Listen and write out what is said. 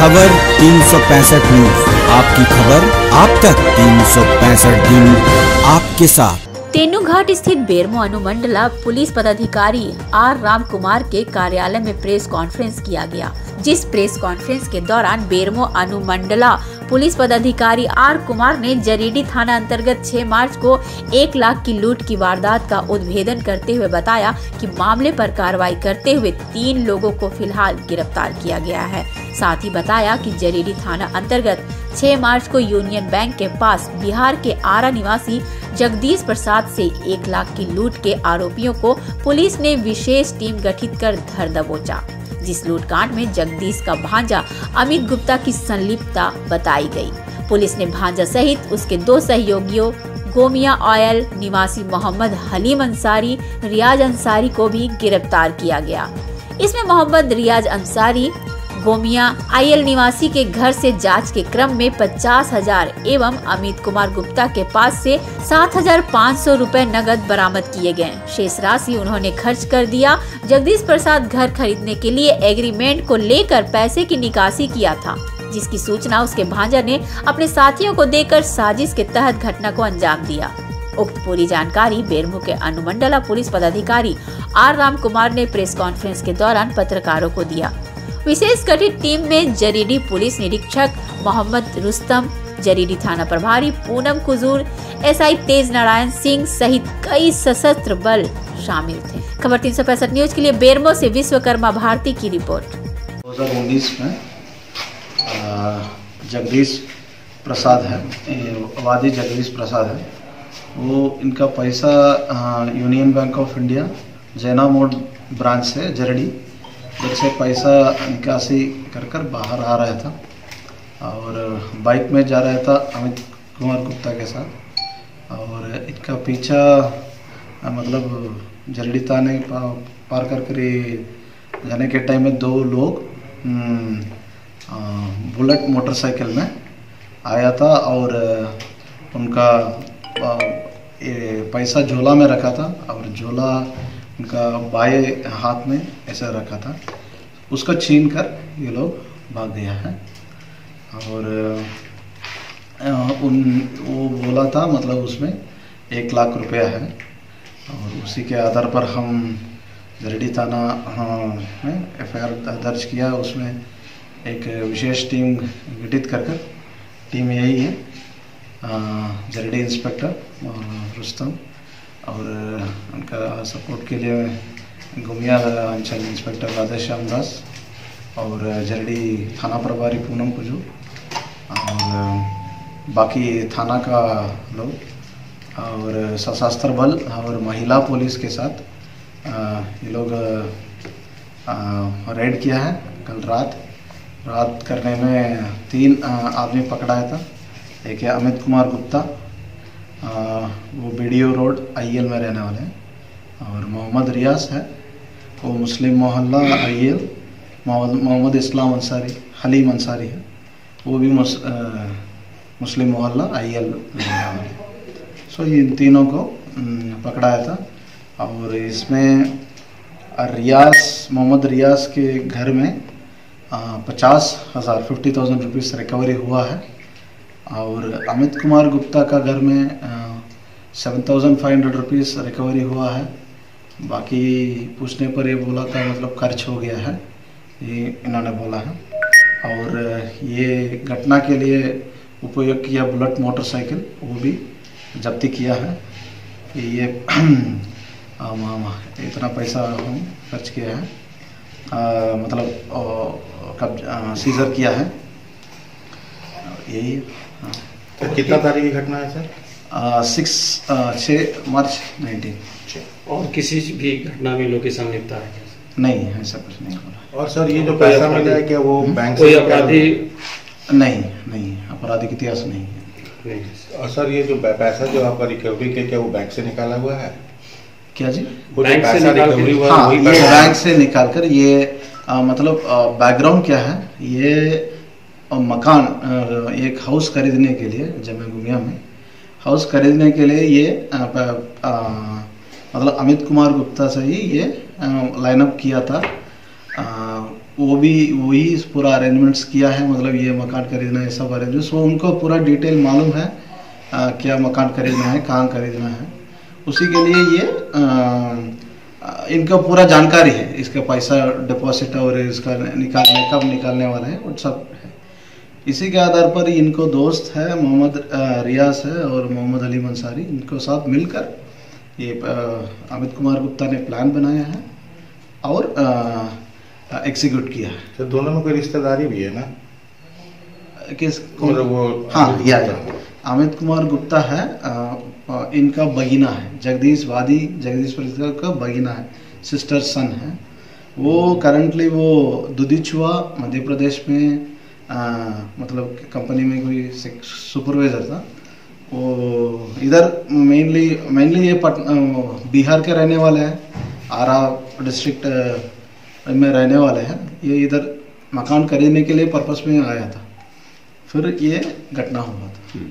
खबर 365 न्यूज, आपकी खबर आप तक 365 दिन आपके साथ। तेनुघाट स्थित बेरमो अनुमंडला पुलिस पदाधिकारी आर राम कुमार के कार्यालय में प्रेस कॉन्फ्रेंस किया गया, जिस प्रेस कॉन्फ्रेंस के दौरान बेरमो अनुमंडला पुलिस पदाधिकारी आर कुमार ने जरीडीह थाना अंतर्गत 6 मार्च को 1 लाख की लूट की वारदात का उद्भेदन करते हुए बताया कि मामले पर कार्रवाई करते हुए 3 लोगों को फिलहाल गिरफ्तार किया गया है। साथ ही बताया कि जरीडीह थाना अंतर्गत 6 मार्च को यूनियन बैंक के पास बिहार के आरा निवासी जगदीश प्रसाद से 1 लाख की लूट के आरोपियों को पुलिस ने विशेष टीम गठित कर धर दबोचा, जिस लूटकांड में जगदीश का भांजा अमित गुप्ता की संलिप्तता बताई गई। पुलिस ने भांजा सहित उसके 2 सहयोगियों गोमिया ऑयल निवासी मोहम्मद हलीम अंसारी, रियाज अंसारी को भी गिरफ्तार किया गया। इसमें मोहम्मद रियाज अंसारी गोमिया आयल निवासी के घर से जांच के क्रम में 50,000 एवं अमित कुमार गुप्ता के पास से 7,500 रुपए नकद बरामद किए गए। शेष राशि उन्होंने खर्च कर दिया। जगदीश प्रसाद घर खरीदने के लिए एग्रीमेंट को लेकर पैसे की निकासी किया था, जिसकी सूचना उसके भांजा ने अपने साथियों को देकर साजिश के तहत घटना को अंजाम दिया। उक्त पूरी जानकारी बेरमो के अनुमंडला पुलिस पदाधिकारी आर राम कुमार ने प्रेस कॉन्फ्रेंस के दौरान पत्रकारों को दिया। विशेष गठित टीम में जरीडीह पुलिस निरीक्षक मोहम्मद रुस्तम, जरीडीह थाना प्रभारी पूनम कुजूर, एसआई तेज नारायण सिंह सहित कई सशस्त्र बल शामिल थे। खबर 365 न्यूज के लिए बेरमो से विश्वकर्मा भारती की रिपोर्ट। 2019 में जगदीश प्रसाद है, वादी जगदीश प्रसाद है, वो इनका पैसा Union Bank of India Jaina mode branch से जरीडीह जैसे पैसा निकासी कर कर बाहर आ रहा था और बाइक में जा रहा था अमित कुमार गुप्ता के साथ, और इनका पीछा मतलब जरीडीह थाने पार कर कर जाने के टाइम में 2 लोग बुलेट मोटरसाइकिल में आया था और उनका पैसा झोला में रखा था और झोला उनका बाएं हाथ में ऐसा रखा था, उसको छीन कर ये लोग भाग गया है। और वो बोला था मतलब उसमें 1 लाख रुपया है और उसी के आधार पर हम जरीडीह थाना में FIR दर्ज किया। उसमें एक विशेष टीम गठित कर कर टीम यही है जरीडीह इंस्पेक्टर और रुस्तम और उनका सपोर्ट के लिए गोमिया अंचल इंस्पेक्टर राधेश्याम दास और जरीडीह थाना प्रभारी पूनम कुजूर और बाकी थाना का लोग और सशस्त्र बल और महिला पुलिस के साथ ये लोग रेड किया है। कल रात करने में 3 आदमी पकड़ाया था। एक है अमित कुमार गुप्ता, वो बीडीओ रोड IL में रहने वाले हैं, और मोहम्मद रियाज है वो मुस्लिम मोहल्ला IL, मोहम्मद इस्लाम अंसारी हलीम अंसारी है वो भी मुस्लिम मोहल्ला IL रहने वाले हैं। सो इन तीनों को पकड़ाया था। और इसमें मोहम्मद रियाज के घर में 50,000 रुपीज़ रिकवरी हुआ है और अमित कुमार गुप्ता का घर में 7,500 रुपीज़ रिकवरी हुआ है। बाकी पूछने पर ये बोला था मतलब खर्च हो गया है, ये इन्होंने बोला है। और ये घटना के लिए उपयोग किया बुलेट मोटरसाइकिल वो भी जब्ती किया है। ये इतना पैसा हम खर्च किया है मतलब सीजर किया है, यही है। हाँ। तो कितना तारीख की घटना है सर? 6 मार्च 19। और किसी भी घटना में लोग संलिप्त है? नहीं, ऐसा कुछ नहीं बोला। और सर ये जो पैसा मिला है क्या वो बैंक से कोई अपराधी? नहीं, अपराधी इतिहास नहीं है। और सर ये जो पैसा जो आपका रिकवरी के क्या वो बैंक से निकाला हुआ है क्या जी? बैंक से रिकवरी हुआ है, बैंक से निकाल कर ये मतलब बैकग्राउंड क्या है, ये और मकान एक हाउस खरीदने के लिए जमे गुमिया में हाउस खरीदने के लिए ये मतलब अमित कुमार गुप्ता से ही ये लाइनअप किया था। वो भी वही पूरा अरेंजमेंट्स किया है, मतलब ये मकान खरीदना है सब अरेंजमेंट्स, वो उनको पूरा डिटेल मालूम है क्या मकान खरीदना है, कहाँ खरीदना है, उसी के लिए ये इनका पूरा जानकारी है, इसका पैसा डिपॉजिट और इसका निकालने कब निकालने वाला है वो सब है। इसी के आधार पर इनको दोस्त है मोहम्मद रियाज है और मोहम्मद अलीम अंसारी, इनको साथ मिलकर ये अमित कुमार गुप्ता ने प्लान बनाया है और एग्जीक्यूट किया है। तो दोनों में कोई रिश्तेदारी भी है ना किस कौन? वो हाँ याद है, अमित कुमार गुप्ता है इनका बगीना है, जगदीश प्रसाद का बगीना है, सिस्टर सन है। वो करंटली वो दुधिचुआ मध्य प्रदेश में मतलब कंपनी में कोई सुपरवाइजर था। वो इधर मेनली ये बिहार के रहने वाले हैं, आरा डिस्ट्रिक्ट में रहने वाले हैं। ये इधर मकान खरीदने के लिए पर्पस में आया था, फिर ये घटना हुआ था।